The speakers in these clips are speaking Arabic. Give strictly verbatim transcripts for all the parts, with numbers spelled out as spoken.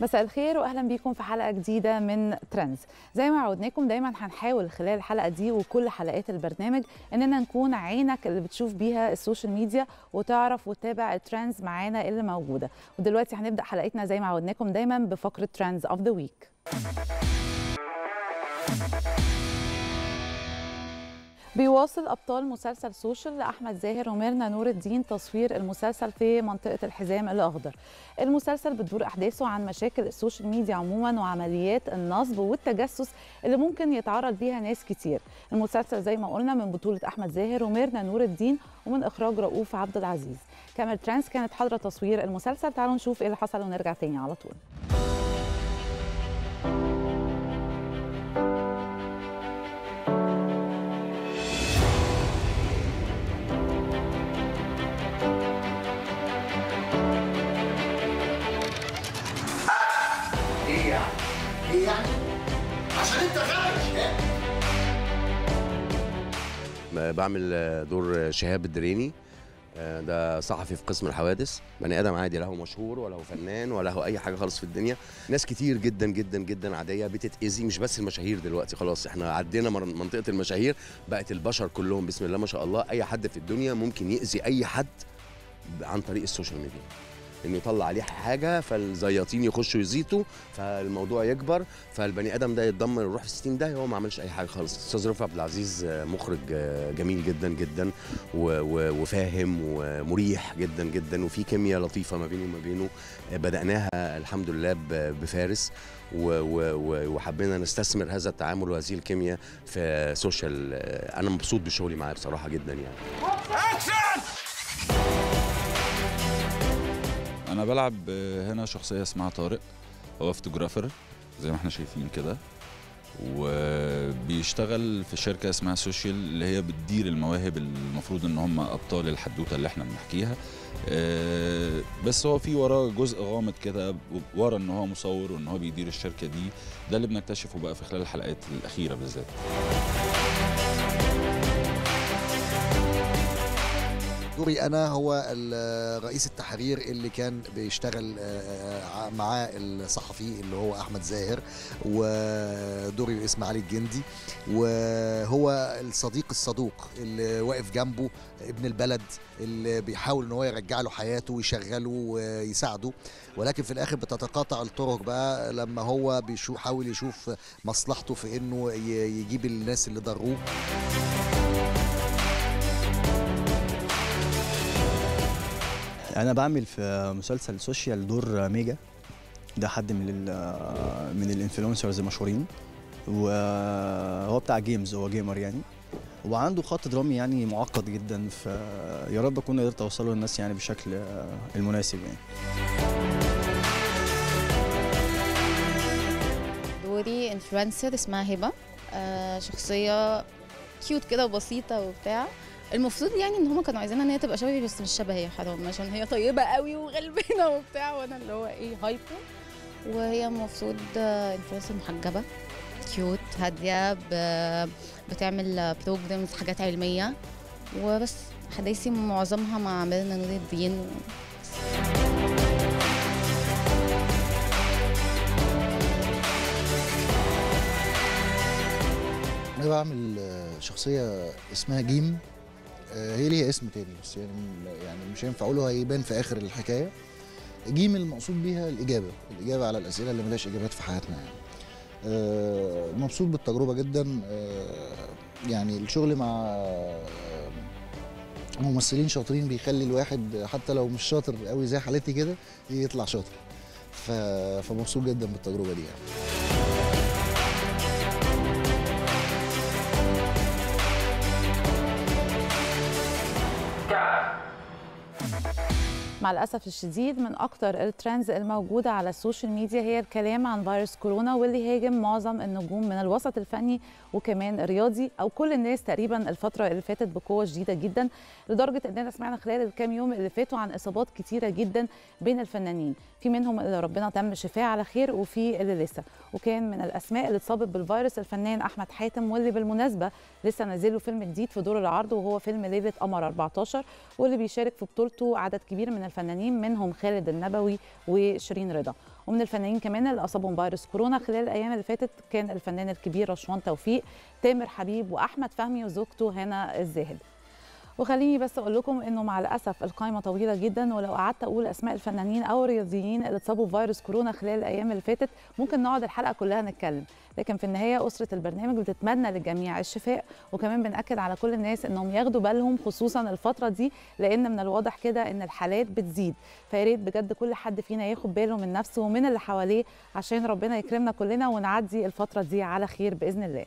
مساء الخير واهلا بيكم في حلقه جديده من تريندز. زي ما عودناكم دايما هنحاول خلال الحلقه دي وكل حلقات البرنامج اننا نكون عينك اللي بتشوف بيها السوشيال ميديا وتعرف وتتابع التريندز معانا اللي موجوده. ودلوقتي هنبدا حلقتنا زي ما عودناكم دايما بفقره تريندز اوف ذا ويك. بيواصل أبطال مسلسل سوشيال أحمد زاهر وميرنا نور الدين تصوير المسلسل في منطقة الحزام الأخضر. المسلسل بتدور أحداثه عن مشاكل السوشيال ميديا عموما وعمليات النصب والتجسس اللي ممكن يتعرض بيها ناس كتير. المسلسل زي ما قلنا من بطولة أحمد زاهر وميرنا نور الدين ومن إخراج رؤوف عبد العزيز. كاميرا ترانس كانت حاضرة تصوير المسلسل. تعالوا نشوف إيه اللي حصل ونرجع تاني على طول. بعمل دور شهاب الدريني، ده صحفي في قسم الحوادث، بني ادم عادي، لا هو مشهور ولا هو فنان ولا هو اي حاجه خالص في الدنيا. ناس كتير جدا جدا جدا عاديه بتتاذي، مش بس المشاهير دلوقتي، خلاص احنا عدينا منطقه المشاهير، بقت البشر كلهم بسم الله ما شاء الله اي حد في الدنيا ممكن يأذي اي حد عن طريق السوشيال ميديا، انه يطلع عليه حاجه فالزياطين يخشوا يزيطوا فالموضوع يكبر فالبني ادم ده يتدمر ويروح في الستين ده. هو ما عملش اي حاجه خالص. الاستاذ رؤوف عبد العزيز مخرج جميل جدا جدا وفاهم ومريح جدا جدا، وفي كيمياء لطيفه ما بيني وما بينه. بدأناها الحمد لله بفارس وحبينا نستثمر هذا التعامل وهذه الكيمياء في سوشيال. انا مبسوط بشغلي معاه بصراحه جدا يعني. أنا بلعب هنا شخصية اسمها طارق، هو فوتوغرافر زي ما احنا شايفين كده، وبيشتغل في شركة اسمها سوشيال اللي هي بتدير المواهب المفروض إن هم أبطال الحدوتة اللي احنا بنحكيها، بس هو في وراه جزء غامض كده ورا إن هو مصور وإن هو بيدير الشركة دي. ده اللي بنكتشفه بقى في خلال الحلقات الأخيرة بالذات. دوري أنا هو رئيس التحرير اللي كان بيشتغل مع الصحفي اللي هو أحمد زاهر، ودوري اسمه علي الجندي، وهو الصديق الصدوق اللي واقف جنبه، ابن البلد اللي بيحاول إن هو يرجع له حياته ويشغله ويساعده، ولكن في الآخر بتتقاطع الطرق بقى لما هو بيحاول يشوف مصلحته في إنه يجيب الناس اللي ضروه. أنا بعمل في مسلسل سوشيال دور ميجا، ده حد من ال من الانفلونسرز المشهورين، وهو بتاع جيمز، هو جيمر يعني، وعنده خط درامي يعني معقد جدا، فيا رب أكون قدرت أوصله للناس يعني بالشكل المناسب يعني. دوري انفلونسر اسمها هبة، شخصية كيوت كده وبسيطة وبتاع. المفروض يعني ان هم كانوا عايزينها ان هي تبقى شبهي، بس مش شبهي حرام، عشان هي طيبه قوي وغلبانه وبتاع، وانا اللي هو ايه هايبو، وهي المفروض انفلونسر محجبه كيوت هاديه بتعمل بروجرامز حاجات علميه وبس. حدايثي معظمها مع ميرنا نور الدين. انا بعمل شخصيه اسمها جيم، هي ليها اسم تاني بس يعني يعني مش هينفع اقوله، هيبان في اخر الحكايه. جيم المقصود بيها الاجابه، الاجابه على الاسئله اللي ملهاش اجابات في حياتنا يعني. أه مبسوط بالتجربه جدا، أه يعني الشغل مع ممثلين شاطرين بيخلي الواحد حتى لو مش شاطر قوي زي حالتي كده يطلع شاطر، فمبسوط جدا بالتجربه دي يعني. مع الأسف الشديد من أكتر الترندز الموجودة على السوشيال ميديا هي الكلام عن فيروس كورونا واللي هاجم معظم النجوم من الوسط الفني وكمان الرياضي أو كل الناس تقريبا الفترة اللي فاتت بقوة شديدة جدا، لدرجة إننا سمعنا خلال الكام يوم اللي فاتوا عن إصابات كتيرة جدا بين الفنانين، في منهم اللي ربنا تم شفاه على خير وفي اللي لسه. وكان من الأسماء اللي اتصابت بالفيروس الفنان أحمد حاتم، واللي بالمناسبة لسه نازل له فيلم جديد في دور العرض وهو فيلم ليلة أمر أربعتاشر، واللي بيشارك في بطولته عدد كبير من الفنانين منهم خالد النبوي وشيرين رضا. ومن الفنانين كمان اللي اصابهم فيروس كورونا خلال الايام اللي فاتت كان الفنان الكبير رشوان توفيق، تامر حبيب، واحمد فهمي وزوجته هنا الزاهد. وخليني بس اقول لكم انه مع الاسف القائمه طويله جدا، ولو قعدت اقول اسماء الفنانين او الرياضيين اللي اتصابوا بفيروس كورونا خلال الايام اللي فاتت ممكن نقعد الحلقه كلها نتكلم، لكن في النهايه اسره البرنامج بتتمنى للجميع الشفاء، وكمان بنأكد على كل الناس انهم ياخدوا بالهم خصوصا الفتره دي، لان من الواضح كده ان الحالات بتزيد، فيا ريت بجد كل حد فينا ياخد باله من نفسه ومن اللي حواليه عشان ربنا يكرمنا كلنا ونعدي الفتره دي على خير باذن الله.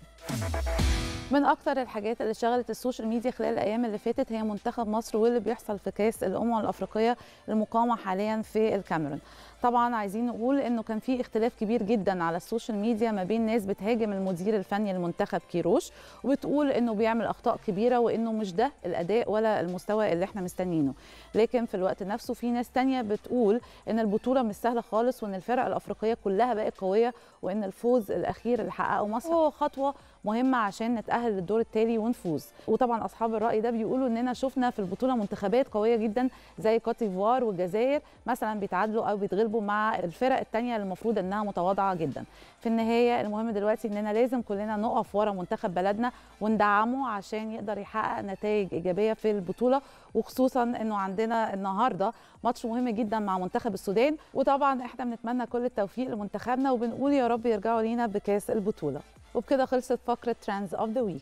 من اكتر الحاجات اللي شغلت السوشيال ميديا خلال الايام اللي فاتت هي منتخب مصر واللي بيحصل في كاس الامم الافريقيه المقامه حاليا في الكاميرون. طبعا عايزين نقول انه كان في اختلاف كبير جدا على السوشيال ميديا ما بين ناس بتهاجم المدير الفني المنتخب كيروش وبتقول انه بيعمل اخطاء كبيره وانه مش ده الاداء ولا المستوى اللي احنا مستنيينه، لكن في الوقت نفسه في ناس تانية بتقول ان البطوله مش سهله خالص وان الفرق الافريقيه كلها بقت قويه وان الفوز الاخير اللي حققه مصر هو خطوه مهمه عشان نتأهل للدور التالي ونفوز. وطبعا اصحاب الراي ده بيقولوا اننا شفنا في البطوله منتخبات قويه جدا زي كوتيفوار والجزائر مثلا بيتعادلوا او بيتغلبوا مع الفرق الثانيه اللي المفروض انها متواضعه جدا. في النهايه المهم دلوقتي اننا لازم كلنا نقف ورا منتخب بلدنا وندعمه عشان يقدر يحقق نتائج ايجابيه في البطوله، وخصوصا انه عندنا النهارده ماتش مهم جدا مع منتخب السودان، وطبعا احنا بنتمنى كل التوفيق لمنتخبنا وبنقول يا رب يرجعوا لينا بكاس البطوله. وبكده خلصت فقرة تريندز اوف ذا ويك.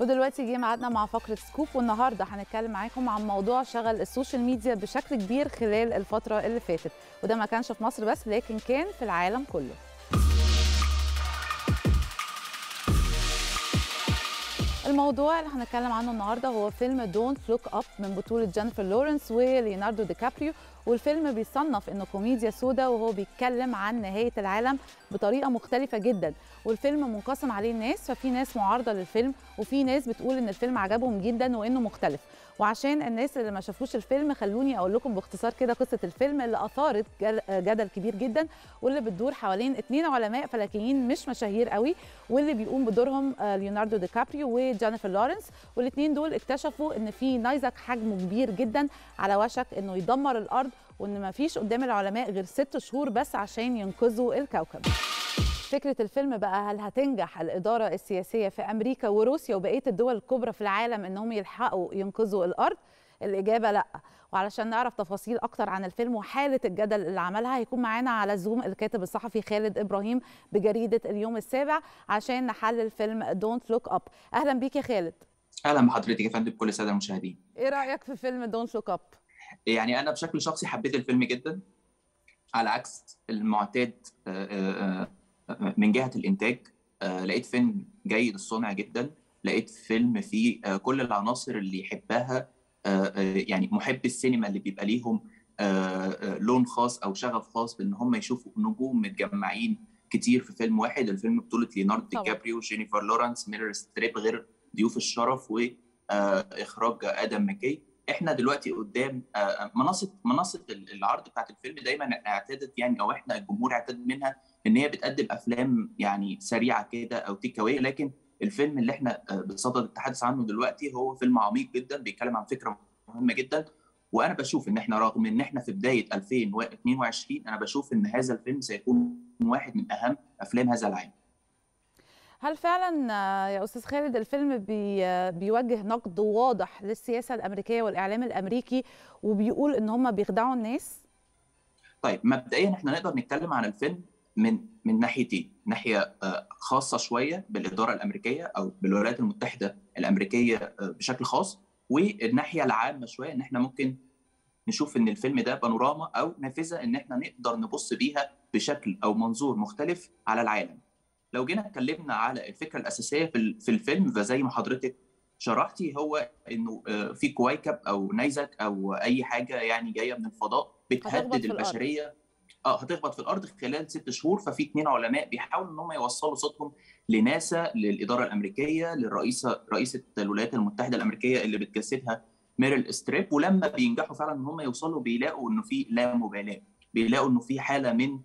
ودلوقتي جه ميعادنا مع فقرة سكوب، والنهارده هنتكلم معاكم عن موضوع شغل السوشيال ميديا بشكل كبير خلال الفترة اللي فاتت، وده ما كانش في مصر بس لكن كان في العالم كله. الموضوع اللي هنتكلم عنه النهارده هو فيلم دونت لوك اب من بطولة جينيفر لورنس وليوناردو دي كابريو، والفيلم بيصنف انه كوميديا سودا وهو بيتكلم عن نهاية العالم بطريقة مختلفة جدا، والفيلم منقسم عليه الناس، ففي ناس معارضة للفيلم وفي ناس بتقول ان الفيلم عجبهم جدا وانه مختلف. وعشان الناس اللي ما شافوش الفيلم خلوني اقول لكم باختصار كده قصه الفيلم اللي اثارت جدل كبير جدا واللي بتدور حوالين اثنين علماء فلكيين مش مشاهير قوي واللي بيقوم بدورهم ليوناردو دي كابريو وجينيفر لورنس، والاثنين دول اكتشفوا ان في نيزك حجمه كبير جدا على وشك انه يدمر الارض وان ما فيش قدام العلماء غير ست شهور بس عشان ينقذوا الكوكب. فكرة الفيلم بقى هل هتنجح الإدارة السياسية في أمريكا وروسيا وبقية الدول الكبرى في العالم إنهم يلحقوا ينقذوا الأرض؟ الإجابة لأ. وعلشان نعرف تفاصيل أكتر عن الفيلم وحالة الجدل اللي عملها هيكون معانا على زوم الكاتب الصحفي خالد إبراهيم بجريدة اليوم السابع عشان نحلل فيلم دونت لوك أب. أهلا بيك يا خالد. أهلا بحضرتك يا فندم بكل السادة المشاهدين. إيه رأيك في فيلم دونت لوك أب؟ يعني أنا بشكل شخصي حبيت الفيلم جدا على عكس المعتاد من جهة الإنتاج. لقيت فيلم جيد الصنع جدا، لقيت فيلم فيه كل العناصر اللي يحبها يعني محبي السينما اللي بيبقى ليهم لون خاص أو شغف خاص بأن هم يشوفوا نجوم متجمعين كتير في فيلم واحد. الفيلم بطولة ليوناردو دي كابريو، جينيفر لورنس، ميرل ستريب، غير ضيوف الشرف وإخراج آدم ماكي. احنا دلوقتي قدام منصه منصه العرض بتاعت الفيلم دايما اعتادت يعني او احنا الجمهور اعتاد منها ان هي بتقدم افلام يعني سريعه كده او تيك اوي، لكن الفيلم اللي احنا بصدد التحدث عنه دلوقتي هو فيلم عميق جدا بيتكلم عن فكره مهمه جدا. وانا بشوف ان احنا رغم ان احنا في بدايه ألفين واثنين وعشرين انا بشوف ان هذا الفيلم سيكون واحد من اهم افلام هذا العام. هل فعلا يا أستاذ خالد الفيلم بي بيوجه نقد واضح للسياسة الأمريكية والإعلام الأمريكي وبيقول إن هم بيخدعوا الناس؟ طيب مبدئيا احنا نقدر نتكلم عن الفيلم من من ناحيتين، ناحية خاصة شوية بالإدارة الأمريكية أو بالولايات المتحدة الأمريكية بشكل خاص، والناحية العامة شوية إن احنا ممكن نشوف إن الفيلم ده بانوراما أو نافذة إن احنا نقدر نبص بيها بشكل أو منظور مختلف على العالم. لو جينا اتكلمنا على الفكره الاساسيه في الفيلم فزي ما حضرتك شرحتي هو انه في كويكب او نيزك او اي حاجه يعني جايه من الفضاء بتهدد البشريه، اه هتخبط في الارض خلال ست شهور. ففي اثنين علماء بيحاولوا ان هم يوصلوا صوتهم لناسا، للاداره الامريكيه، للرئيسه رئيسه الولايات المتحده الامريكيه اللي بتجسدها ميريل ستريب، ولما بينجحوا فعلا ان هم يوصلوا بيلاقوا انه في لا مبالاه، بيلاقوا انه في حاله من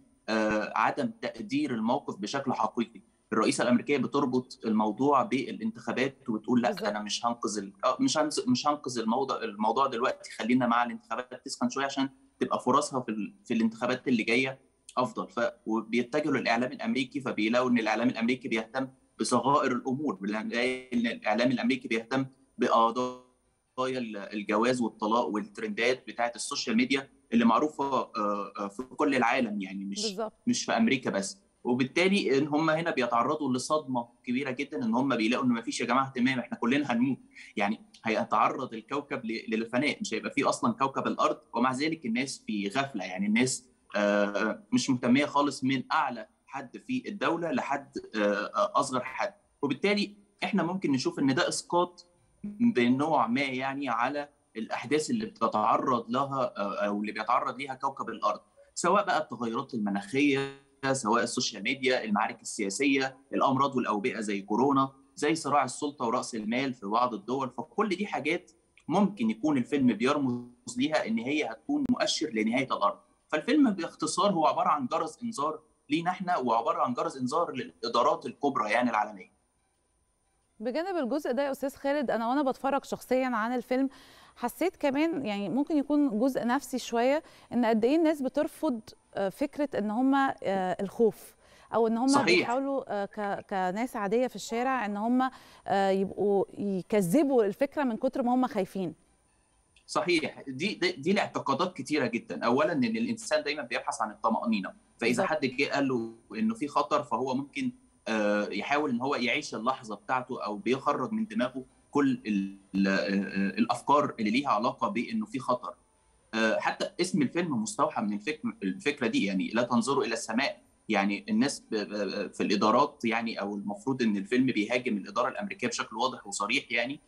عدم تقدير الموقف بشكل حقيقي. الرئيسه الامريكيه بتربط الموضوع بالانتخابات وبتقول لا ده انا مش هنقذ ال... مش هنز... مش هنقذ الموضوع الموضوع دلوقتي، خلينا مع الانتخابات تسخن شويه عشان تبقى فرصها في ال... في الانتخابات اللي جايه افضل. ف وبيتجهوا للاعلام الامريكي، فبيلاقوا ان الاعلام الامريكي بيهتم بصغائر الامور، بنلاقي ان الاعلام الامريكي بيهتم بقضايا الجواز والطلاق والترندات بتاعه السوشيال ميديا اللي معروفه في كل العالم، يعني مش بالزبط. مش في امريكا بس. وبالتالي ان هم هنا بيتعرضوا لصدمه كبيره جدا، ان هم بيلاقوا ان ما فيش يا جماعه اهتمام، احنا كلنا هنموت، يعني هيتعرض الكوكب للفناء، مش هيبقى فيه اصلا كوكب الارض، ومع ذلك الناس في غفله، يعني الناس مش مهتميه خالص من اعلى حد في الدوله لحد اصغر حد. وبالتالي احنا ممكن نشوف ان ده اسقاط بنوع ما يعني على الاحداث اللي بتتعرض لها او اللي بيتعرض ليها كوكب الارض، سواء بقى التغيرات المناخيه، سواء السوشيال ميديا، المعارك السياسيه، الامراض والاوبئه زي كورونا، زي صراع السلطه وراس المال في بعض الدول. فكل دي حاجات ممكن يكون الفيلم بيرمز ليها ان هي هتكون مؤشر لنهايه الارض. فالفيلم باختصار هو عباره عن جرس انذار لينا احنا، وعباره عن جرس انذار للادارات الكبرى يعني العالميه. بجانب الجزء ده يا استاذ خالد، انا وانا بتفرج شخصيا عن الفيلم حسيت كمان يعني ممكن يكون جزء نفسي شويه، ان قد ايه الناس بترفض فكره ان هم الخوف، او ان هم بيحاولوا كناس عاديه في الشارع ان هم يبقوا يكذبوا الفكره من كتر ما هم خايفين. صحيح، دي دي, دي لاعتقادات كتيره جدا. اولا ان الانسان دايما بيبحث عن الطمانينه، فاذا حد جه قال له انه في خطر فهو ممكن يحاول ان هو يعيش اللحظه بتاعته، او بيخرج من دماغه كل الافكار اللي ليها علاقه بانه في خطر. حتى اسم الفيلم مستوحى من الفكره دي، يعني لا تنظروا الى السماء، يعني الناس في الادارات يعني، او المفروض ان الفيلم بيهاجم الاداره الامريكيه بشكل واضح وصريح، يعني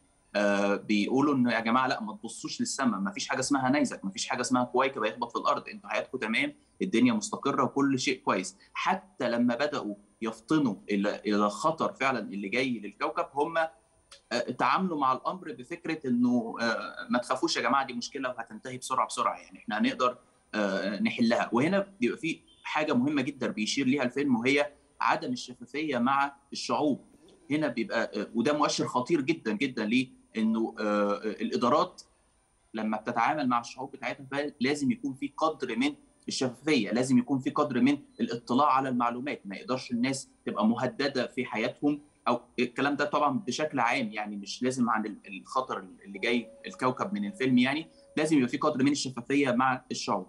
بيقولوا انه يا جماعه لا ما تبصوش للسماء، ما فيش حاجه اسمها نيزك، ما فيش حاجه اسمها كويكب هيخبط في الارض، انتوا حياتكم تمام، الدنيا مستقره وكل شيء كويس. حتى لما بداوا يفطنوا الى الخطر فعلا اللي جاي للكوكب، هم تعاملوا مع الامر بفكره انه ما تخافوش يا جماعه، دي مشكله وهتنتهي بسرعه بسرعه، يعني احنا هنقدر نحلها. وهنا بيبقى في حاجه مهمه جدا بيشير ليها الفيلم، وهي عدم الشفافيه مع الشعوب. هنا بيبقى وده مؤشر خطير جدا جدا ليه، انه الادارات لما بتتعامل مع الشعوب بتاعتها لازم يكون في قدر من الشفافيه، لازم يكون في قدر من الاطلاع على المعلومات، ما يقدرش الناس تبقى مهدده في حياتهم، او الكلام ده طبعا بشكل عام، يعني مش لازم عن الخطر اللي جاي الكوكب من الفيلم، يعني لازم يبقى في قدر من الشفافيه مع الشعوب.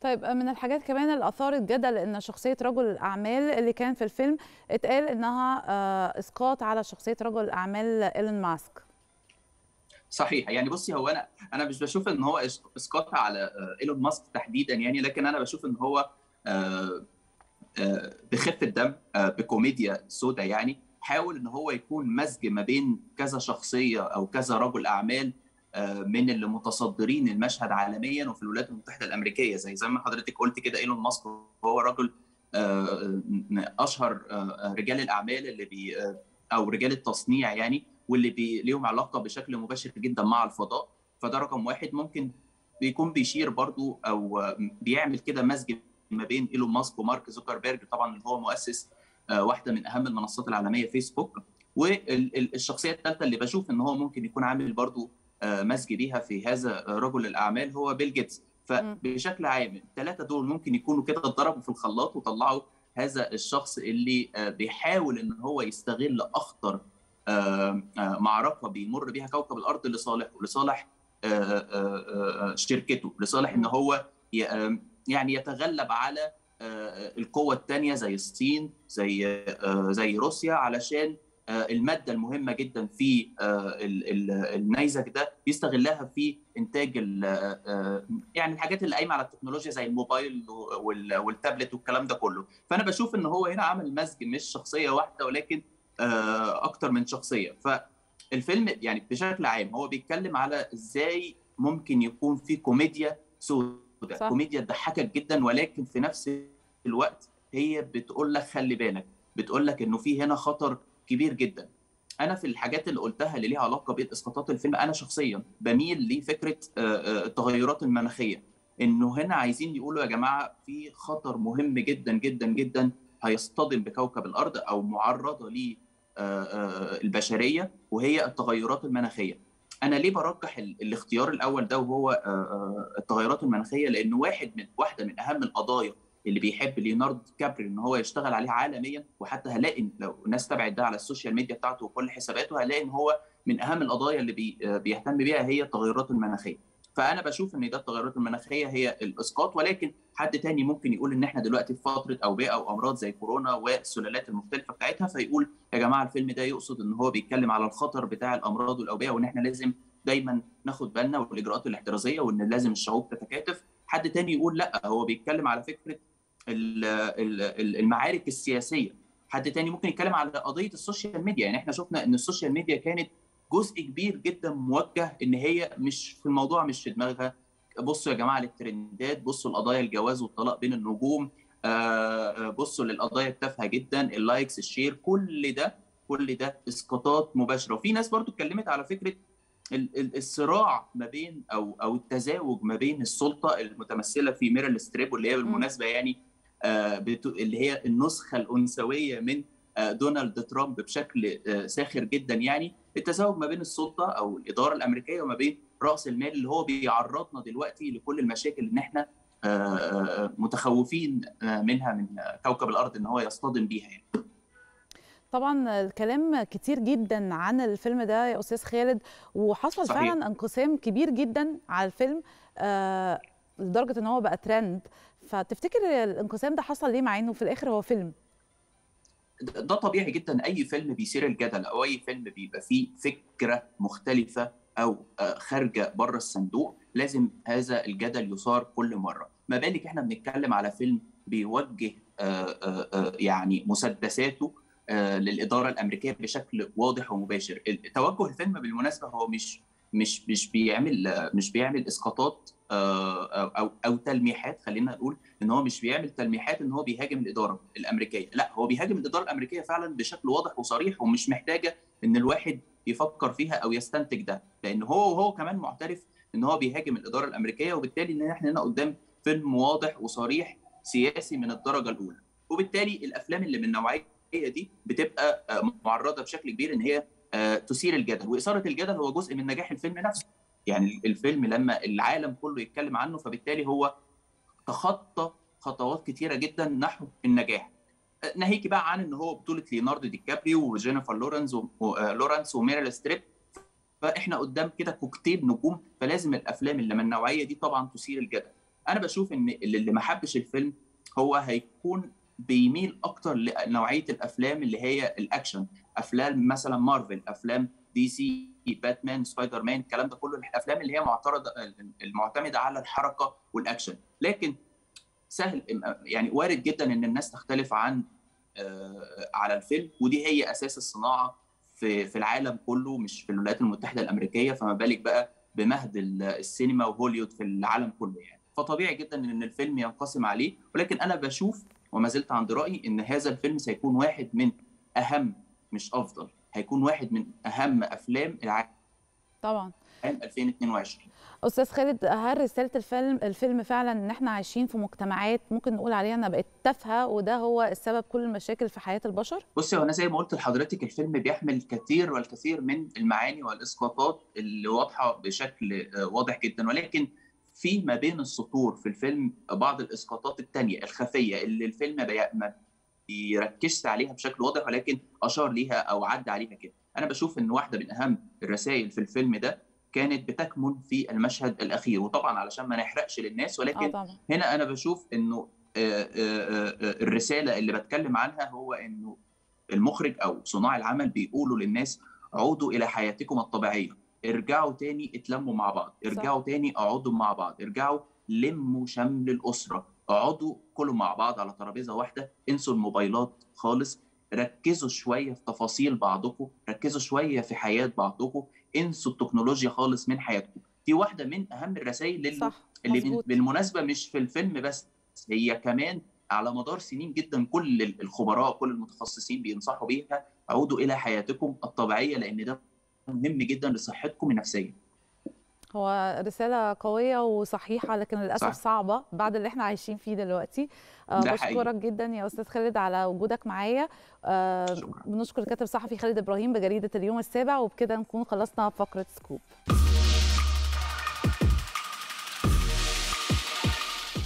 طيب، من الحاجات كمان اللي اثارت جدل ان شخصيه رجل الاعمال اللي كان في الفيلم اتقال انها اسقاط على شخصيه رجل الاعمال ايلون ماسك. صحيح، يعني بصي هو انا انا مش بشوف ان هو اسقاط على ايلون ماسك تحديدا يعني، لكن انا بشوف ان هو بخفه دم، بكوميديا سودا، يعني حاول ان هو يكون مزج ما بين كذا شخصيه او كذا رجل اعمال من اللي متصدرين المشهد عالميا وفي الولايات المتحده الامريكيه، زي زي ما حضرتك قلت كده ايلون ماسك هو رجل اشهر رجال الاعمال اللي بي او رجال التصنيع يعني، واللي بي ليهم علاقه بشكل مباشر جدا مع الفضاء. فده رقم واحد، ممكن بيكون بيشير برضو او بيعمل كده مزج ما بين ايلون ماسك ومارك زوكربيرج، طبعا اللي هو مؤسس واحده من اهم المنصات العالميه فيسبوك. والشخصيه الثالثه اللي بشوف ان هو ممكن يكون عامل برضو مزج بيها في هذا رجل الاعمال هو بيل جيتس. فبشكل عام الثلاثه دول ممكن يكونوا كده اتضربوا في الخلاط وطلعوا هذا الشخص اللي بيحاول ان هو يستغل اخطر معركه بيمر بيها كوكب الارض لصالحه، لصالح شركته، لصالح ان هو يعني يتغلب على القوه الثانيه زي الصين، زي زي روسيا، علشان الماده المهمه جدا في النيزك ده بيستغلها في انتاج يعني الحاجات اللي قايمه على التكنولوجيا زي الموبايل والتابلت والكلام ده كله. فانا بشوف ان هو هنا عمل مزج مش شخصيه واحده ولكن اكتر من شخصيه. فالفيلم يعني بشكل عام هو بيتكلم على ازاي ممكن يكون في كوميديا سوداء، كوميديا تضحكك جدا ولكن في نفس الوقت هي بتقول لك خلي بالك، بتقول لك انه في هنا خطر كبير جدا. انا في الحاجات اللي قلتها اللي ليها علاقه باسقاطات الفيلم، انا شخصيا بميل لفكره التغيرات المناخيه، انه هنا عايزين يقولوا يا جماعه في خطر مهم جدا جدا جدا هيصطدم بكوكب الأرض أو معرضة للبشرية، وهي التغيرات المناخية. أنا ليه برجح الاختيار الأول ده وهو التغيرات المناخية؟ لأن واحد من واحدة من أهم القضايا اللي بيحب ليوناردو دي كابريو إن هو يشتغل عليها عالميا، وحتى هلاقي لو الناس تابعت ده على السوشيال ميديا بتاعته وكل حساباته هلاقي إن هو من أهم القضايا اللي بي بيهتم بيها هي التغيرات المناخية. فأنا بشوف إن ده التغيرات المناخية هي الإسقاط، ولكن حد تاني ممكن يقول إن إحنا دلوقتي في فترة أوبئة وأمراض زي كورونا والسلالات المختلفة بتاعتها، فيقول يا جماعة الفيلم ده يقصد إن هو بيتكلم على الخطر بتاع الأمراض والأوبئة، وإن إحنا لازم دايما ناخد بالنا والإجراءات الاحترازية، وإن لازم الشعوب تتكاتف. حد تاني يقول لأ، هو بيتكلم على فكرة المعارك السياسية. حد تاني ممكن يتكلم على قضية السوشيال ميديا. يعني إحنا شفنا إن السوشيال ميديا كانت جزء كبير جدا موجه ان هي مش في الموضوع، مش في دماغها. بصوا يا جماعه للترندات، بصوا لقضايا الجواز والطلاق بين النجوم، بصوا للقضايا التافهه جدا، اللايكس، الشير، كل ده كل ده اسقاطات مباشره. وفي ناس برضو اتكلمت على فكره الصراع ما بين او او التزاوج ما بين السلطه المتمثله في ميرل ستريب، واللي هي بالمناسبه يعني اللي هي النسخه الانثويه من دونالد ترامب بشكل ساخر جدا، يعني التزاوج ما بين السلطه او الاداره الامريكيه وما بين راس المال اللي هو بيعرضنا دلوقتي لكل المشاكل اللي احنا متخوفين منها من كوكب الارض ان هو يصطدم بيها. يعني طبعا الكلام كتير جدا عن الفيلم ده يا استاذ خالد، وحصل صحيح. فعلا انقسام كبير جدا على الفيلم لدرجه ان هو بقى ترند. فتفتكر الانقسام ده حصل ليه مع انه في الاخر هو فيلم؟ ده طبيعي جدا، اي فيلم بيثير الجدل او اي فيلم بيبقى فيه فكره مختلفه او خارجه بره الصندوق لازم هذا الجدل يثار كل مره، ما بالك احنا بنتكلم على فيلم بيوجه يعني مسدساته للاداره الامريكيه بشكل واضح ومباشر. توجه الفيلم بالمناسبه هو مش مش مش بيعمل مش بيعمل اسقاطات او او, أو تلميحات، خلينا نقول ان هو مش بيعمل تلميحات ان هو بيهاجم الاداره الامريكيه، لا هو بيهاجم الاداره الامريكيه فعلا بشكل واضح وصريح، ومش محتاجه ان الواحد يفكر فيها او يستنتج ده، لان هو وهو كمان معترف ان هو بيهاجم الاداره الامريكيه، وبالتالي ان احنا هنا قدام فيلم واضح وصريح سياسي من الدرجه الاولى. وبالتالي الافلام اللي من النوعيه دي بتبقى معرضه بشكل كبير ان هي تثير الجدل، واثاره الجدل هو جزء من نجاح الفيلم نفسه. يعني الفيلم لما العالم كله يتكلم عنه فبالتالي هو تخطى خطوات كتيره جدا نحو النجاح، ناهيكي بقى عن ان هو بطوله ليوناردو دي كابريو وجينيفر لورنس ولورنس وميريل ستريب، فاحنا قدام كده كوكتيل نجوم، فلازم الافلام اللي من النوعيه دي طبعا تثير الجدل. انا بشوف ان اللي ما حبش الفيلم هو هيكون بيميل اكتر لنوعيه الافلام اللي هي الاكشن، افلام مثلا مارفل، افلام دي سي، باتمان، سبايدر مان، الكلام ده كله الافلام اللي هي معترضه المعتمده على الحركه والاكشن. لكن سهل يعني وارد جدا ان الناس تختلف عن آه على الفيلم، ودي هي اساس الصناعه في في العالم كله، مش في الولايات المتحده الامريكيه، فما بالك بقى بمهد السينما وهوليوود في العالم كله يعني. فطبيعي جدا ان الفيلم ينقسم عليه، ولكن انا بشوف وما زلت عند رايي ان هذا الفيلم سيكون واحد من اهم، مش افضل، هيكون واحد من اهم افلام العالم طبعا عام ألفين واثنين وعشرين. استاذ خالد، هل رساله الفيلم الفيلم فعلا ان احنا عايشين في مجتمعات ممكن نقول عليها انها بقت تافهه، وده هو السبب كل المشاكل في حياه البشر؟ بصي، هو انا زي ما قلت لحضرتك الفيلم بيحمل الكثير والكثير من المعاني والاسقاطات اللي واضحه بشكل واضح جدا، ولكن في ما بين السطور في الفيلم بعض الاسقاطات الثانيه الخفيه اللي الفيلم ما بيركزش عليها بشكل واضح، ولكن اشار ليها او عدى عليها كده. انا بشوف ان واحده من اهم الرسائل في الفيلم ده كانت بتكمن في المشهد الاخير، وطبعا علشان ما نحرقش للناس، ولكن آه هنا انا بشوف انه الرساله اللي بتكلم عنها هو انه المخرج او صناع العمل بيقولوا للناس عودوا الى حياتكم الطبيعيه، ارجعوا تاني اتلموا مع بعض، ارجعوا صح. تاني اقعدوا مع بعض، ارجعوا لموا شمل الاسره، اقعدوا كلوا مع بعض على ترابيزه واحده، انسوا الموبايلات خالص، ركزوا شويه في تفاصيل بعضكم، ركزوا شويه في حياه بعضكم، انسوا التكنولوجيا خالص من حياتكم. دي واحده من اهم الرسائل اللي, اللي بالمناسبه مش في الفيلم بس، هي كمان على مدار سنين جدا كل الخبراء وكل المتخصصين بينصحوا بيها، عودوا الى حياتكم الطبيعيه لان ده مهم جدا لصحتكم النفسيه. هو رسالة قوية وصحيحة لكن للأسف صعبة بعد اللي احنا عايشين فيه دلوقتي. آه بشكرك جدا يا أستاذ خالد على وجودك معايا. آه بنشكر الكاتب الصحفي خالد إبراهيم بجريدة اليوم السابع، وبكده نكون خلصنا فقرة سكوب.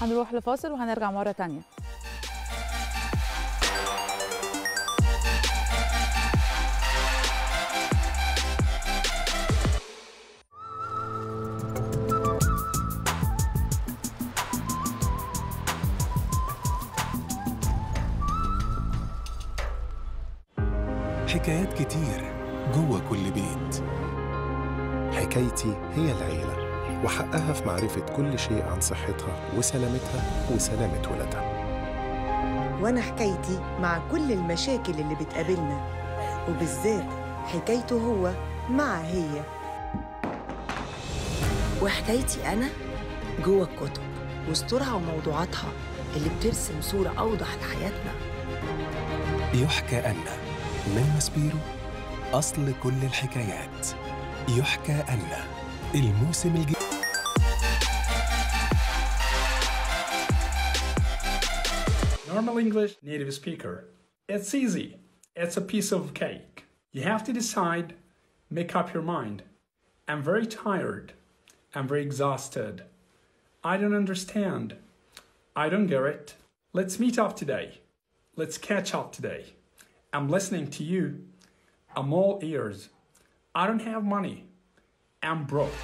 هنروح لفاصل وهنرجع مرة تانية. حكايات كتير جوه كل بيت. حكايتي هي العيلة وحقها في معرفة كل شيء عن صحتها وسلامتها وسلامة ولادها. وأنا حكايتي مع كل المشاكل اللي بتقابلنا، وبالذات حكايته هو مع هي. وحكايتي أنا جوه الكتب وسطورها وموضوعاتها اللي بترسم صورة أوضح لحياتنا. يحكى أنا من ماسبيرو، أصل كل الحكايات. يحكى أن الموسم الجديد. Normal English native speaker. It's easy. It's a piece of cake. You have to decide, make up your mind. I'm very tired. I'm very exhausted. I don't understand. I don't get it. Let's meet up today. Let's catch up today. I'm listening to you. I'm all ears. I don't have money. I'm broke.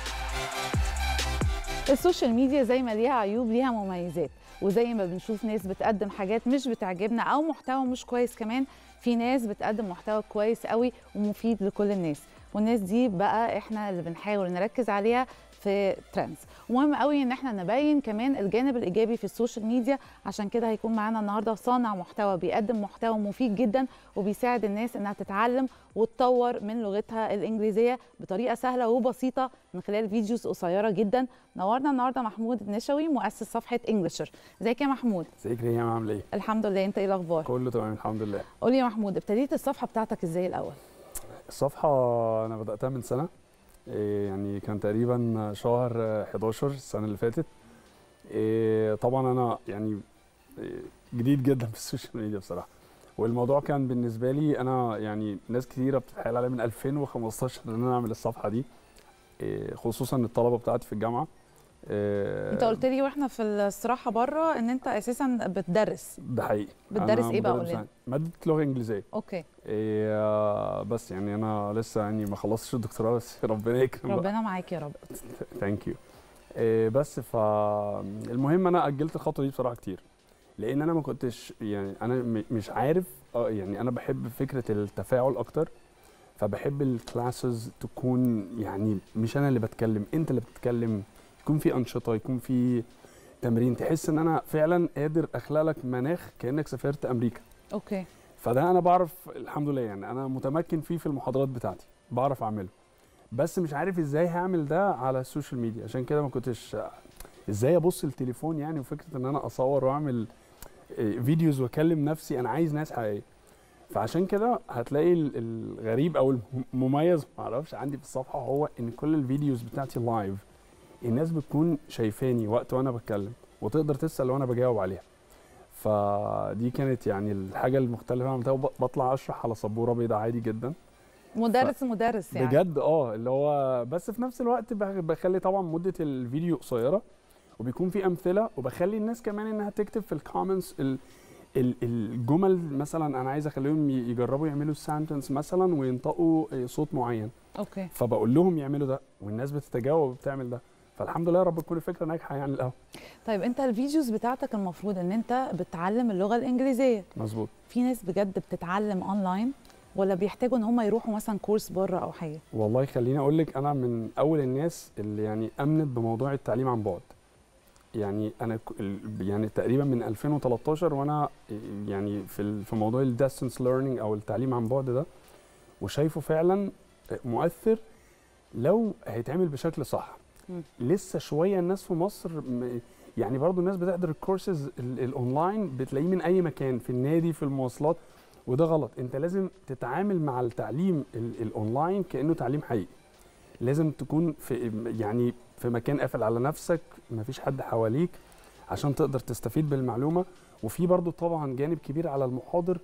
السوشيال ميديا زي ما ليها عيوب ليها مميزات، وزي ما بنشوف ناس بتقدم حاجات مش بتعجبنا أو محتوى مش كويس، كمان في ناس بتقدم محتوى كويس قوي ومفيد لكل الناس، والناس دي بقى احنا اللي بنحاول نركز عليها في تريندز. مهم قوي ان احنا نبين كمان الجانب الايجابي في السوشيال ميديا، عشان كده هيكون معانا النهارده صانع محتوى بيقدم محتوى مفيد جدا وبيساعد الناس انها تتعلم وتطور من لغتها الانجليزيه بطريقه سهله وبسيطه من خلال فيديوز قصيره جدا. نورنا النهارده محمود النشوي مؤسس صفحه إنجليشر. ازيك يا محمود؟ ازيك يا ريم، عامله ايه؟ الحمد لله، انت ايه الاخبار؟ كله تمام الحمد لله. قول لي يا محمود، ابتديت الصفحه بتاعتك ازاي الاول؟ الصفحه انا بداتها من سنه، يعني كان تقريبا شهر حداشر السنه اللي فاتت. طبعا انا يعني جديد جدا في السوشيال ميديا بصراحه، والموضوع كان بالنسبه لي انا يعني ناس كتيره بتتحايل عليا من ألفين وخمستاشر ان انا اعمل الصفحه دي، خصوصا الطلبه بتاعتي في الجامعه. انت قلت لي واحنا في الاستراحه بره ان انت اساسا بتدرس. ده حقيقي. بتدرس ايه بقى؟ قول لنا. ماده لغه انجليزيه. اوكي. إيه بس يعني انا لسه يعني ما خلصتش الدكتوراه، بس ربنا يكرم. ربنا معاك يا رب. ثانك يو. إيه بس فالمهم انا اجلت الخطوه دي بصراحه كتير، لان انا ما كنتش يعني انا مش عارف اه يعني انا بحب فكره التفاعل اكتر، فبحب الكلاسز تكون يعني مش انا اللي بتكلم، انت اللي بتتكلم، يكون في انشطه، يكون في تمرين، تحس ان انا فعلا قادر اخلق لك مناخ كانك سافرت امريكا. اوكي. فده انا بعرف الحمد لله، يعني انا متمكن فيه في المحاضرات بتاعتي، بعرف اعمله، بس مش عارف ازاي هعمل ده على السوشيال ميديا. عشان كده ما كنتش ازاي ابص التليفون يعني، وفكره ان انا اصور واعمل فيديوز واكلم نفسي، انا عايز ناس حقيقيه. فعشان كده هتلاقي الغريب او المميز ما اعرفش عندي في الصفحه هو ان كل الفيديوز بتاعتي لايف، الناس بتكون شايفاني وقت وانا بتكلم، وتقدر تسال وانا بجاوب عليها. فدي كانت يعني الحاجه المختلفه اللي عملتها. بطلع اشرح على سبوره بيضاء عادي جدا، مدرس مدرس يعني بجد اه اللي هو، بس في نفس الوقت بخلي طبعا مده الفيديو قصيره، وبيكون في امثله، وبخلي الناس كمان انها تكتب في الكومنتس الجمل، مثلا انا عايز اخليهم يجربوا يعملوا السنتنس مثلا وينطقوا صوت معين. اوكي. فبقول لهم يعملوا ده، والناس بتتجاوب وبتعمل ده، فالحمد لله يا رب تكون الفكره ناجحه يعني الاول. طيب انت الفيديوز بتاعتك المفروض ان انت بتعلم اللغه الانجليزيه. مظبوط. في ناس بجد بتتعلم اونلاين، ولا بيحتاجوا ان هم يروحوا مثلا كورس بره او حاجه؟ والله خليني اقول لك، انا من اول الناس اللي يعني امنت بموضوع التعليم عن بعد. يعني انا يعني تقريبا من ألفين وتلتاشر وانا يعني في في موضوع الديستنس ليرنينج او التعليم عن بعد ده، وشايفه فعلا مؤثر لو هيتعمل بشكل صح. لسه شويه الناس في مصر يعني برضو الناس بتحضر الكورسز الاونلاين بتلاقيه من اي مكان، في النادي، في المواصلات، وده غلط. انت لازم تتعامل مع التعليم الاونلاين كانه تعليم حقيقي، لازم تكون في يعني في مكان قافل على نفسك، مفيش حد حواليك عشان تقدر تستفيد بالمعلومه. وفي برضو طبعا جانب كبير على المحاضر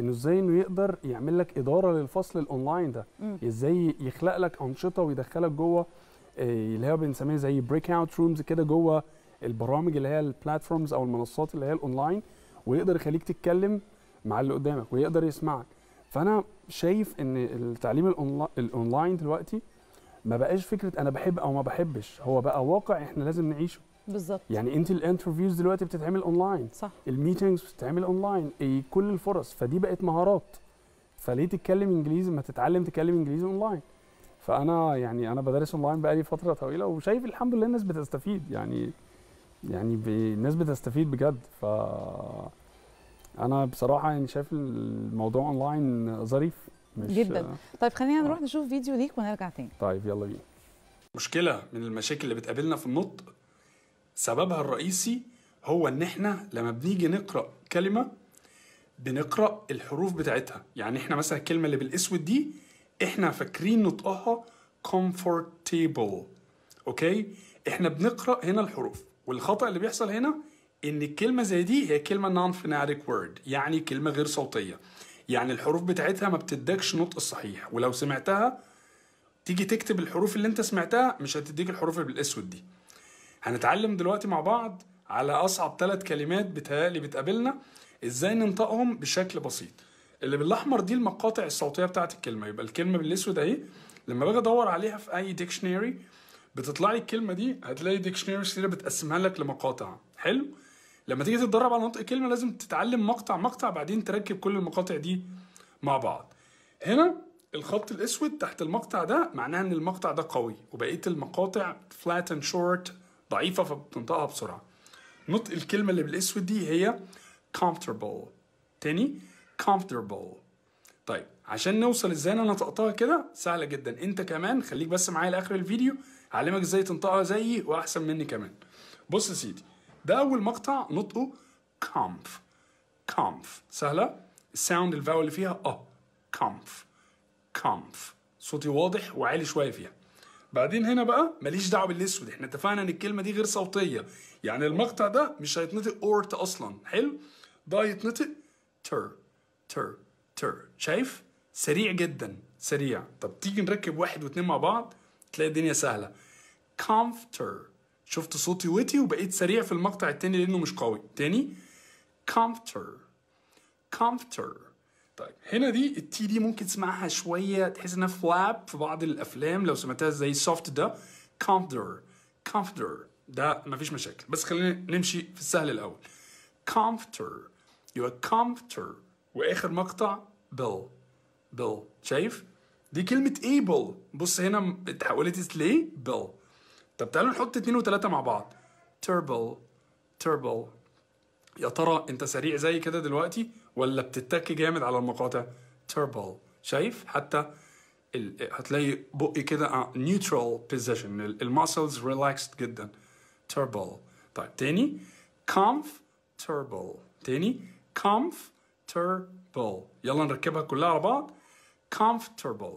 انه ازاي انه يقدر يعمل لك اداره للفصل الاونلاين ده، ازاي يخلق لك انشطه ويدخلك جوه اللي هي بنسميها زي بريك اوت رومز كده جوه البرامج اللي هي البلاتفورمز او المنصات اللي هي الاونلاين، ويقدر يخليك تتكلم مع اللي قدامك ويقدر يسمعك. فانا شايف ان التعليم الاونلاين دلوقتي ما بقاش فكره انا بحب او ما بحبش، هو بقى واقع احنا لازم نعيشه بالظبط. يعني انت الانترفيوز دلوقتي بتتعمل اونلاين، صح، الميتنجز بتتعمل اونلاين، ايه كل الفرص، فدي بقت مهارات. فليه تتكلم انجليزي ما تتعلم تتكلم انجليزي اونلاين؟ فانا يعني انا بدرس اونلاين بقالي فتره طويله وشايف الحمد لله الناس بتستفيد، يعني يعني الناس بتستفيد بجد. ف انا بصراحه يعني شايف الموضوع اونلاين ظريف مش جدا. طيب خلينا نروح آه. نشوف فيديو ليك ونرجع تاني. طيب يلا بينا. مشكله من المشاكل اللي بتقابلنا في النطق سببها الرئيسي هو ان احنا لما بنيجي نقرا كلمه بنقرا الحروف بتاعتها. يعني احنا مثلا الكلمه اللي بالاسود دي احنا فاكرين نطقها comfortable، اوكي، احنا بنقرا هنا الحروف. والخطا اللي بيحصل هنا ان الكلمه زي دي هي كلمه نون فوناتيك وورد، يعني كلمه غير صوتيه، يعني الحروف بتاعتها ما بتدكش نطق الصحيح، ولو سمعتها تيجي تكتب الحروف اللي انت سمعتها مش هتديك الحروف اللي بالاسود دي. هنتعلم دلوقتي مع بعض على اصعب ثلاث كلمات بتهيألي بتقابلنا ازاي ننطقهم بشكل بسيط. اللي بالاحمر دي المقاطع الصوتيه بتاعت الكلمه، يبقى الكلمه بالاسود اهي، لما باجي ادور عليها في اي ديكشنري بتطلع لي الكلمه دي، هتلاقي ديكشنري كتير بتقسمها لك لمقاطع. حلو، لما تيجي تتدرب على نطق كلمه لازم تتعلم مقطع مقطع، بعدين تركب كل المقاطع دي مع بعض. هنا الخط الاسود تحت المقطع ده معناه ان المقطع ده قوي، وبقيه المقاطع فلات اند شورت ضعيفه فبتنطقها بسرعه. نطق الكلمه اللي بالاسود دي هي comfortable، تاني comfortable. طيب عشان نوصل ازاي انا نطقتها كده سهله جدا، انت كمان خليك بس معايا لاخر الفيديو هعلمك ازاي تنطقها زيي واحسن مني كمان. بص يا سيدي، ده اول مقطع نطقه كامف كامف، سهله، الساوند الفاول اللي فيها اه كامف كامف، صوتي واضح وعالي شويه فيها. بعدين هنا بقى ماليش دعوه بالاسود، احنا اتفقنا ان الكلمه دي غير صوتيه، يعني المقطع ده مش هيتنطق اورت اصلا. حلو، ده هيتنطق تر تر تر، شايف؟ سريع جدا سريع. طب تيجي نركب واحد واثنين مع بعض تلاقي الدنيا سهله. كامفتر، شفت صوتي وطي وبقيت سريع في المقطع التاني لانه مش قوي. تاني كامفتر كامفتر. طيب هنا دي التي دي ممكن تسمعها شويه تحس انها فلاب في بعض الافلام لو سمعتها زي سوفت ده كامفتر كامفتر، ده مفيش مشاكل، بس خلينا نمشي في السهل الاول. كامفتر يبقى كامفتر، واخر مقطع بيل بيل، شايف؟ دي كلمه ايبل، بص هنا اتحولت ليه بيل. طب تعالوا نحط اتنين وتلاته مع بعض. تربل تربل، يا ترى انت سريع زي كده دلوقتي ولا بتتك جامد على المقاطع؟ تربل، شايف؟ حتى ال... هتلاقي بقي كده نيوترال بوزيشن، الماسلز ريلاكسد جدا. تربل. طيب تاني كامف تربل، تاني كامف تربل، يلا نركبها كلها على بعض. كامفتربل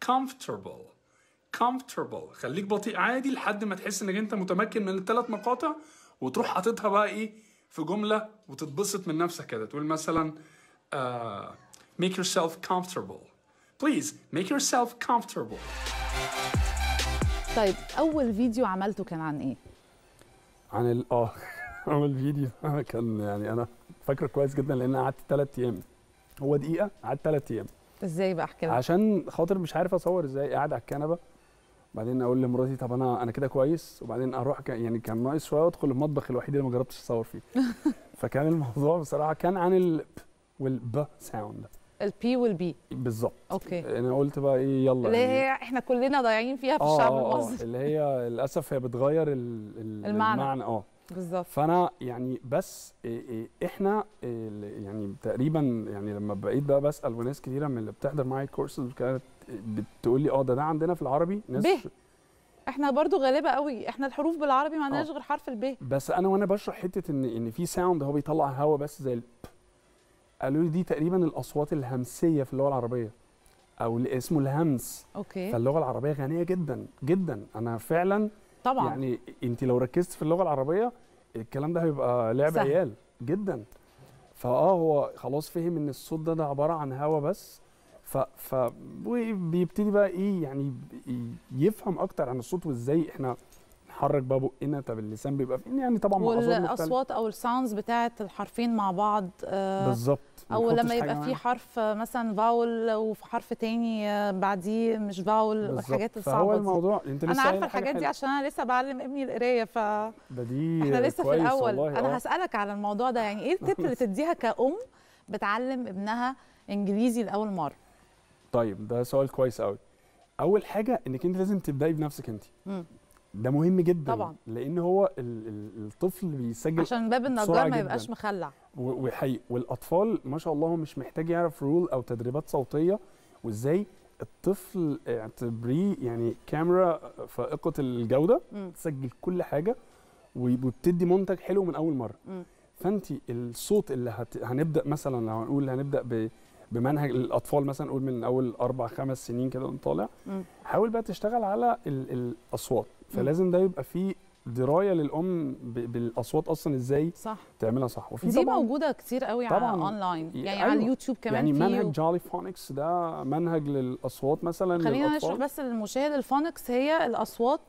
كامفتربل comfortable، خليك بطيء عادي لحد ما تحس انك انت متمكن من الثلاث مقاطع، وتروح حاططها بقى ايه في جمله وتتبسط من نفسك كده. تقول مثلا uh, make yourself comfortable please make yourself comfortable. طيب اول فيديو عملته كان عن ايه؟ عن ال اه اول فيديو كان يعني انا فاكره كويس جدا لان قعدت ثلاث ايام، هو دقيقه قعدت ثلاث ايام. ازاي بقى؟ احكي لك. عشان خاطر مش عارف اصور ازاي، قاعد على الكنبه بعدين اقول لمراتي طب انا انا كده كويس، وبعدين اروح ك... يعني كان ناقص شويه وادخل المطبخ الوحيد اللي ما جربتش اصور فيه. فكان الموضوع بصراحه كان عن ال والب ساوند، البي والبي بالظبط. اوكي، انا قلت بقى ايه يلا، اللي هي احنا كلنا ضايعين فيها في آه الشعب المصري، اللي هي للاسف هي بتغير ال... ال... المعنى, المعنى. اه بالظبط. فانا يعني بس احنا يعني تقريبا يعني لما بقيت بقى بسال وناس كتيره من اللي بتحضر معايا الكورسز كانت بتقول لي اه ده ده عندنا في العربي ناس به. احنا برضو غالبه قوي، احنا الحروف بالعربي ما عندناش غير حرف الب. بس انا وانا بشرح حته ان ان في ساوند هو بيطلع هوا بس زي الب، قالوا لي دي تقريبا الاصوات الهمسيه في اللغه العربيه. او اسمه الهمس. اوكي. فاللغه العربيه غنيه جدا جدا. انا فعلا طبعا يعني انت لو ركزت في اللغه العربيه الكلام ده هيبقى لعب عيال جدا. فاه هو خلاص فهم ان الصوت ده ده عباره عن هوا بس، ف ف بيبتدي بقى ايه يعني يفهم اكتر عن الصوت وازاي احنا نحرك بقى بقنا. طب اللسان بيبقى فين يعني طبعا مع الاصوات والاصوات او الساوندز بتاعه الحرفين مع بعض. آه بالظبط. او لما يبقى في حرف مثلا فاول وفي حرف تاني بعديه مش فاول والحاجات الصعبه. فهو الموضوع انت لسه انا عارفه الحاجات دي عشان انا لسه بعلم ابني القرايه. ف احنا لسه في الاول. انا أوه. هسالك على الموضوع ده، يعني ايه التيب اللي تديها كأم بتعلم ابنها انجليزي لاول مره؟ طيب ده سؤال كويس قوي. اول حاجه انك انت لازم تبداي بنفسك انت. امم ده مهم جدا طبعا، لان هو الطفل بيسجل عشان باب النجار ما يبقاش مخلع. وحقيقي والاطفال ما شاء الله مش محتاج يعرف رول او تدريبات صوتيه، وازاي الطفل اعتبريه يعني كاميرا فائقه الجوده تسجل كل حاجه وبتدي منتج حلو من اول مره. م. فانت الصوت اللي هت... هنبدا مثلا لو هنقول هنبدا ب... بمنهج الاطفال مثلا نقول من اول اربع خمس سنين كده وانت طالع، حاول بقى تشتغل على ال... الاصوات. فلازم ده يبقى فيه درايه للام بالاصوات اصلا ازاي صح. تعملها صح. وفي دي موجوده كتير قوي على اونلاين يعني. أيوة. على اليوتيوب كمان يعني منهج و... جولي فونكس ده منهج للاصوات مثلا. خلينا نشرح بس للمشاهد، الفونكس هي الاصوات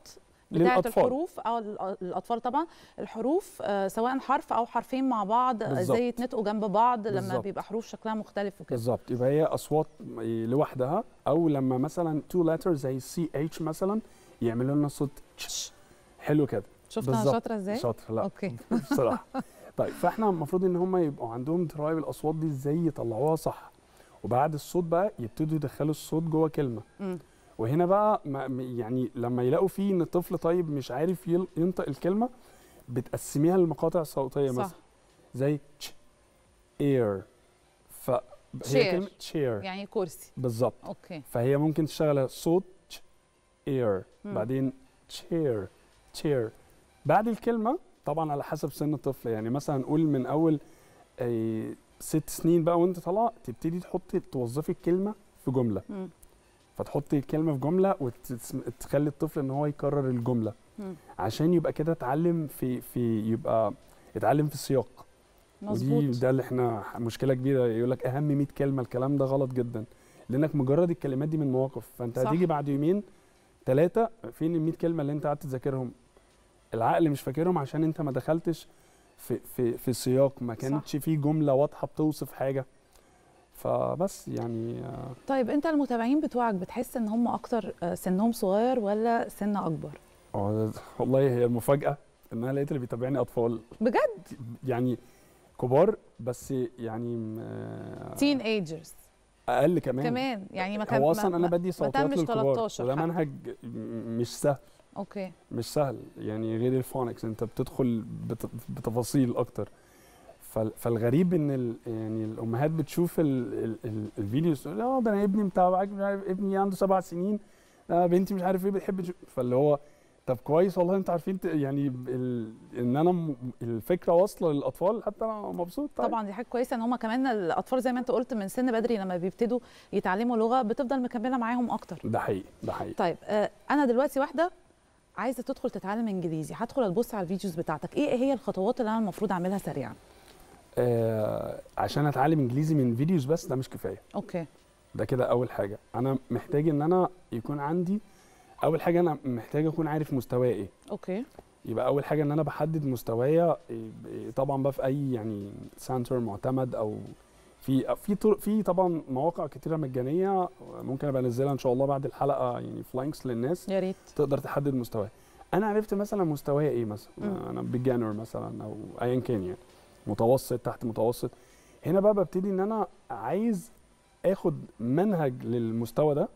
بتاعت الحروف او الاطفال طبعا، الحروف آه سواء حرف او حرفين مع بعض ازاي يتنطقوا جنب بعض لما بالزبط. بيبقى حروف شكلها مختلف وكده. بالظبط. يبقى هي اصوات لوحدها، او لما مثلا تو لتر زي سي اتش مثلا يعملوا لنا صوت تش حلو كده. شفتها شاطره ازاي؟ شاطره. لا اوكي بصراحه. طيب فاحنا المفروض ان هم يبقوا عندهم درايه بالاصوات دي ازاي يطلعوها صح، وبعد الصوت بقى يبتدوا يدخلوا الصوت جوه كلمه. م. وهنا بقى يعني لما يلاقوا فيه ان الطفل طيب مش عارف ينطق الكلمه بتقسميها لمقاطع صوتيه مثلا زي تش اير، فهي كلمه تشير يعني كرسي. بالظبط. اوكي. فهي ممكن تشتغل صوت اير بعدين تشير تشير بعد الكلمه طبعا على حسب سن الطفل. يعني مثلا نقول من اول اي ست سنين بقى وانت طالع تبتدي تحطي توظفي الكلمه في جمله. م. فتحطي الكلمه في جمله وتخلي الطفل ان هو يكرر الجمله. م. عشان يبقى كده اتعلم في في يبقى اتعلم في السياق. مظبوط. ودي ده اللي احنا مشكله كبيره، يقول لك اهم مية كلمه. الكلام ده غلط جدا، لانك مجرد الكلمات دي من مواقف، فانت صح. هتيجي بعد يومين ثلاثة فين ال مية كلمة اللي أنت قعدت تذاكرهم؟ العقل مش فاكرهم عشان أنت ما دخلتش في في في سياق، ما كانتش فيه جملة واضحة بتوصف حاجة. فبس يعني. طيب أنت المتابعين بتوعك بتحس إن هم أكتر سنهم صغير ولا سن أكبر؟ والله هي المفاجأة إن أنا لقيت اللي بيتابعني أطفال. بجد؟ يعني كبار بس يعني. تين ايجرز. اقل كمان كمان يعني ما كان هو اصلا انا بدي صوتيات للكبار، وده منهج مش سهل. اوكي. مش سهل يعني غير الفونكس انت بتدخل بتفاصيل اكتر. فالغريب ان ال يعني الامهات بتشوف ال ال ال الفيديوز تقول اه ده انا ابني متابعك، مش عارف ابني عنده سبع سنين، آه بنتي مش عارف ايه بتحب تشوف. فاللي هو طب كويس والله انتوا عارفين يعني ان انا الفكره واصله للاطفال حتى انا مبسوط. طيب. طبعا دي حاجه كويسه ان هم كمان الاطفال زي ما انت قلت من سن بدري لما بيبتدوا يتعلموا لغه بتفضل مكمله معاهم اكتر. ده حقيقي ده حقيقي. طيب آه انا دلوقتي واحده عايزه تدخل تتعلم انجليزي، هدخل ابص على الفيديوز بتاعتك، ايه هي الخطوات اللي انا المفروض اعملها سريعا؟ آه عشان اتعلم انجليزي من فيديوز بس ده مش كفايه. اوكي. ده كده اول حاجه، انا محتاج ان انا يكون عندي اول حاجه انا محتاج اكون عارف مستواي ايه. اوكي. يبقى اول حاجه ان انا بحدد مستوايا طبعا بقى في اي يعني سنتر معتمد او في في طرق، في طبعا مواقع كتيره مجانيه ممكن ابقى انزلها ان شاء الله بعد الحلقه يعني في لينكس للناس. يا ريت. تقدر تحدد مستواي. انا عرفت مثلا مستوايا ايه مثلا. م. انا بيجانر مثلا او ايا كان يعني متوسط تحت متوسط. هنا بقى ببتدي ان انا عايز اخد منهج للمستوى ده.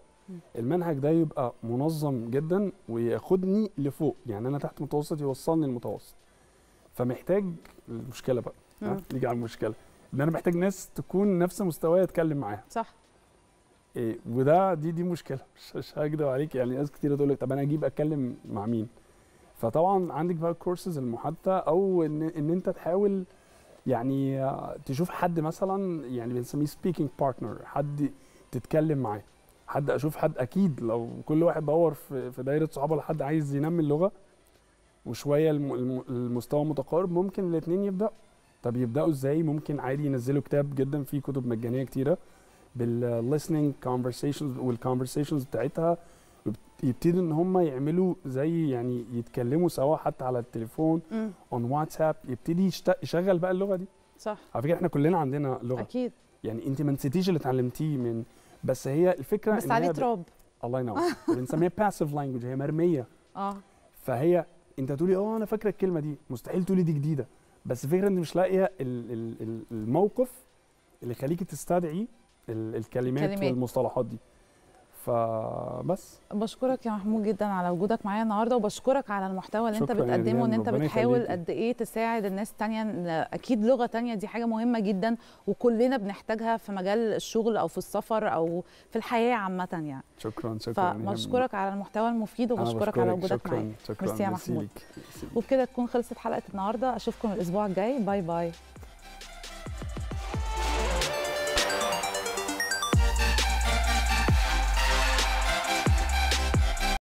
المنهج ده يبقى منظم جدا وياخدني لفوق، يعني انا تحت متوسط يوصلني للمتوسط. فمحتاج المشكله بقى نيجي على المشكله ان انا محتاج ناس تكون نفس مستواي اتكلم معاها. صح. إيه وده دي دي مشكله مش هكدب عليك، يعني ناس كتير تقول لك طب انا اجيب اتكلم مع مين؟ فطبعا عندك بقى الكورسز المحاطه، او ان ان انت تحاول يعني تشوف حد مثلا يعني بنسميه سبيكينج بارتنر، حد تتكلم معاه. حد اشوف حد اكيد لو كل واحد دور في دايره صحابه لحد عايز ينمي اللغه وشويه المستوى متقارب ممكن الاثنين يبداوا. طب يبداوا ازاي؟ ممكن عادي ينزلوا كتاب جدا فيه كتب مجانيه كتيره بالليسننج كونفرسيشنز والكونفرسيشنز بتاعتها، يبتدوا ان هم يعملوا زي يعني يتكلموا سوا حتى على التليفون اون واتساب، يبتدي يشغل بقى اللغه دي. صح، على فكره احنا كلنا عندنا لغه اكيد، يعني انت ما نسيتيش اللي اتعلمتيه من، بس هي الفكره بس عليه تراب ب... الله ينور بنسميها باسيف لانجوج، هي مرميه. اه فهي انت تقولي اه انا فاكره الكلمه دي، مستحيل تقولي دي جديده، بس الفكره انت مش لاقيه الموقف اللي يخليكي تستدعي الكلمات كلمات. والمصطلحات دي. فبس بشكرك يا محمود جدا على وجودك معايا النهارده، وبشكرك على المحتوى اللي انت بتقدمه، ان انت بتحاول قد ايه تساعد الناس الثانيه. اكيد لغه ثانيه دي حاجه مهمه جدا وكلنا بنحتاجها في مجال الشغل او في السفر او في الحياه عامه يعني. شكرا شكرا، فبشكرك على المحتوى المفيد وبشكرك على وجودك معايا. ميرسي يا محمود. وبكده تكون خلصت حلقه النهارده، اشوفكم الاسبوع الجاي. باي باي.